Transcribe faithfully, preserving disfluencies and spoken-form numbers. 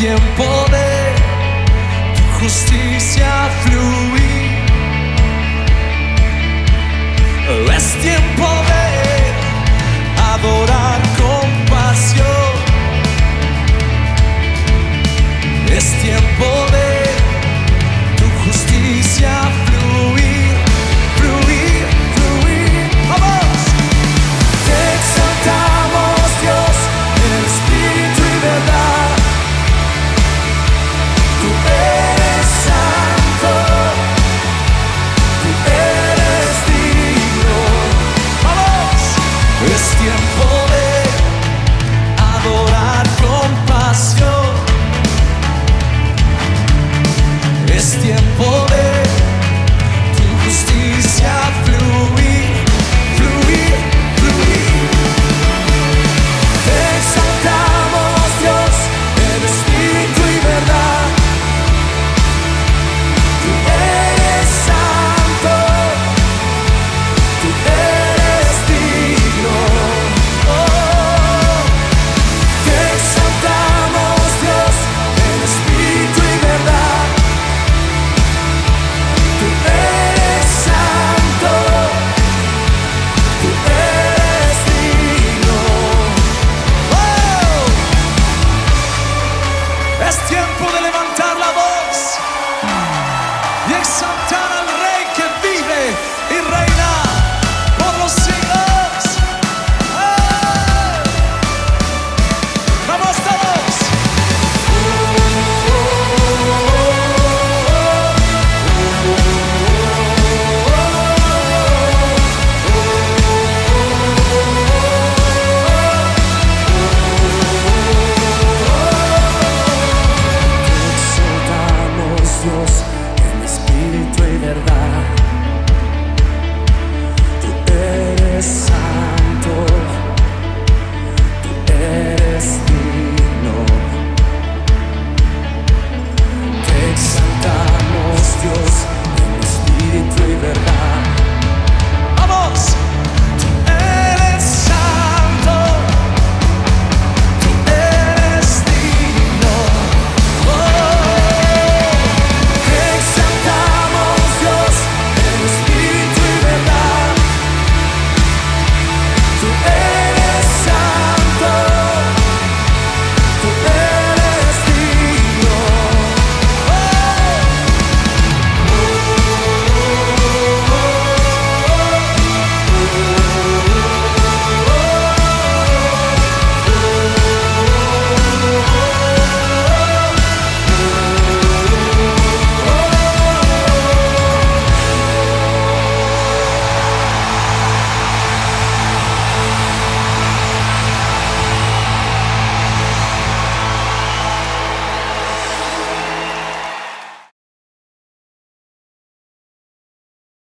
tiempo de tu justicia.